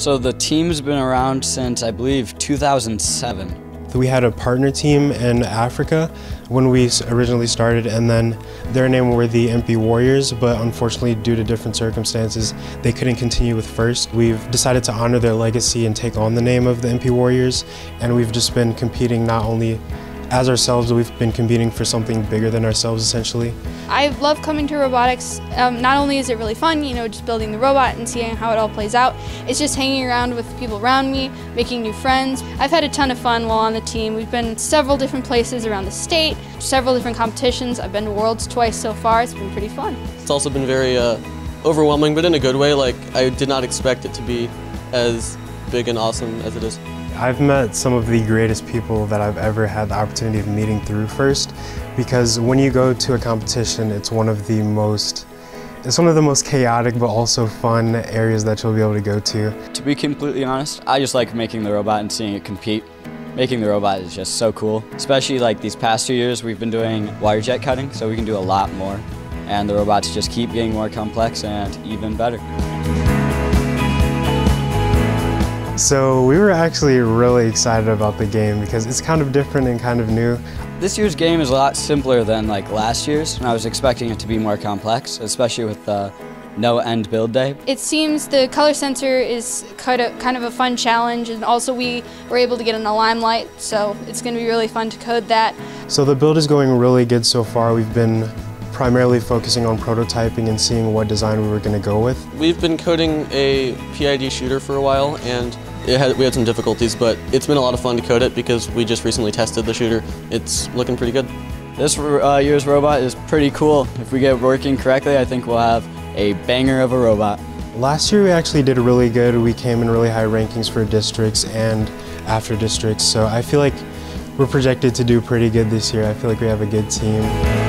So the team's been around since, I believe, 2007. We had a partner team in Africa when we originally started, and then their name were the Impi Warriors, but unfortunately due to different circumstances they couldn't continue with FIRST. We've decided to honor their legacy and take on the name of the Impi Warriors, and we've just been competing not only as ourselves, we've been competing for something bigger than ourselves, essentially. I love coming to robotics. Not only is it really fun, you know, just building the robot and seeing how it all plays out, it's just hanging around with people around me, making new friends. I've had a ton of fun while on the team. We've been several different places around the state, several different competitions. I've been to Worlds twice so far. It's been pretty fun. It's also been very overwhelming, but in a good way. Like, I did not expect it to be as big and awesome as it is. I've met some of the greatest people that I've ever had the opportunity of meeting through FIRST, because when you go to a competition, it's one of the most chaotic but also fun areas that you'll be able to go to. To be completely honest, I just like making the robot and seeing it compete. Making the robot is just so cool, especially like these past 2 years we've been doing wire jet cutting, so we can do a lot more, and the robots just keep getting more complex and even better. So we were actually really excited about the game because it's kind of different and kind of new. This year's game is a lot simpler than like last year's, and I was expecting it to be more complex, especially with the no end build day. It seems the color sensor is kind of a fun challenge, and also we were able to get in the limelight, so it's going to be really fun to code that. So the build is going really good so far. We've been primarily focusing on prototyping and seeing what design we were going to go with. We've been coding a PID shooter for a while, and we had some difficulties, but it's been a lot of fun to code it because we just recently tested the shooter. It's looking pretty good. This year's robot is pretty cool. If we get working correctly, I think we'll have a banger of a robot. Last year we actually did really good. We came in really high rankings for districts and after districts, so I feel like we're projected to do pretty good this year. I feel like we have a good team.